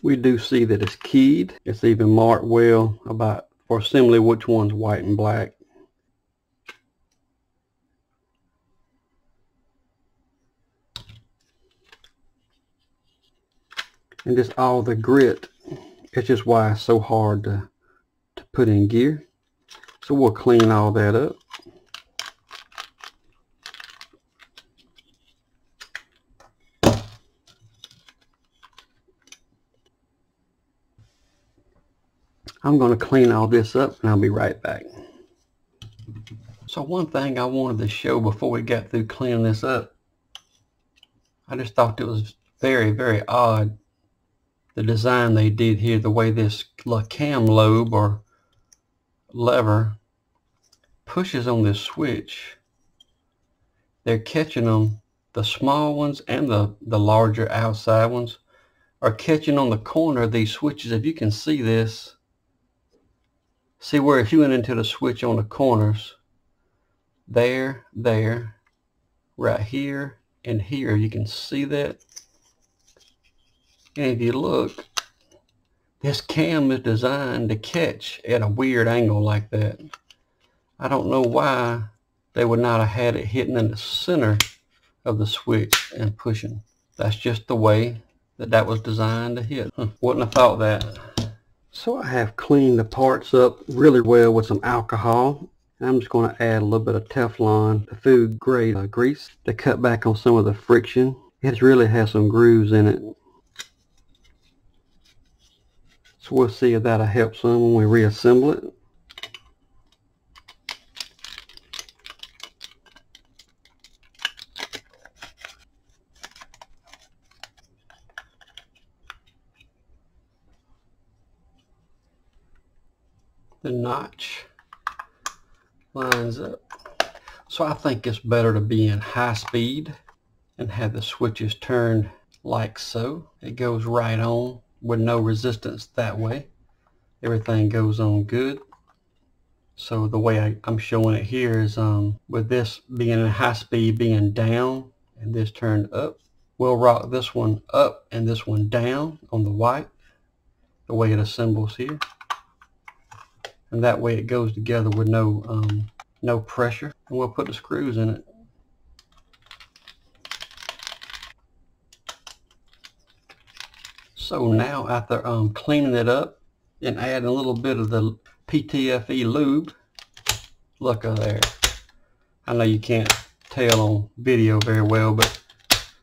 we do see that it's keyed. It's even marked well about for assembly which one's white and black. And just all the grit, it's just why it's so hard to put in gear. So we'll clean all that up. I'm going to clean all this up and I'll be right back. So one thing I wanted to show before we got through cleaning this up, I just thought it was very, very odd, the design they did here, the way this cam lobe or lever pushes on this switch. They're catching them, the small ones and the larger outside ones are catching on the corner of these switches. If you can see this, see where it's hewing into the switch on the corners, there, right here and here, you can see that. And if you look, this cam is designed to catch at a weird angle like that. I don't know why they would not have had it hitting in the center of the switch and pushing. That's just the way that was designed to hit. Wouldn't have thought that. So I have cleaned the parts up really well with some alcohol. I'm just going to add a little bit of Teflon, the food grade grease, to cut back on some of the friction. It really has some grooves in it. So we'll see if that'll help some when we reassemble it. The notch lines up. So I think it's better to be in high speed and have the switches turned like so. It goes right on with no resistance that way. Everything goes on good. So the way I'm showing it here is with this being in high speed, being down, and this turned up. We'll rock this one up and this one down on the white, the way it assembles here. And that way it goes together with no pressure. And we'll put the screws in it. So now after cleaning it up and adding a little bit of the PTFE lube, look over there. I know you can't tell on video very well, but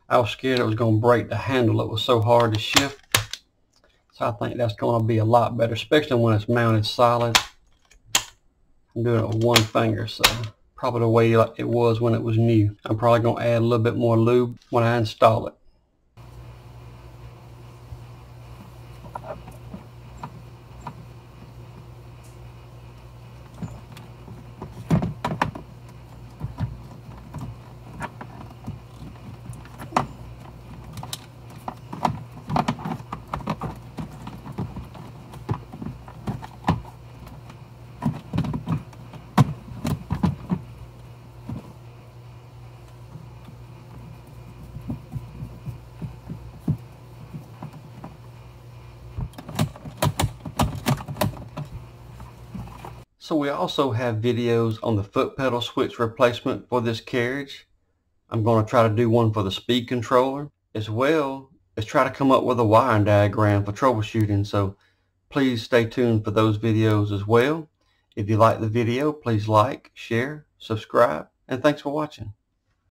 I was scared it was going to break the handle. It was so hard to shift. So I think that's going to be a lot better, especially when it's mounted solid. I'm doing it with one finger, so probably the way it was when it was new. I'm probably going to add a little bit more lube when I install it. So we also have videos on the foot pedal switch replacement for this carriage. I'm going to try to do one for the speed controller, as well as try to come up with a wiring diagram for troubleshooting. So please stay tuned for those videos as well. If you like the video, please like, share, subscribe, and thanks for watching.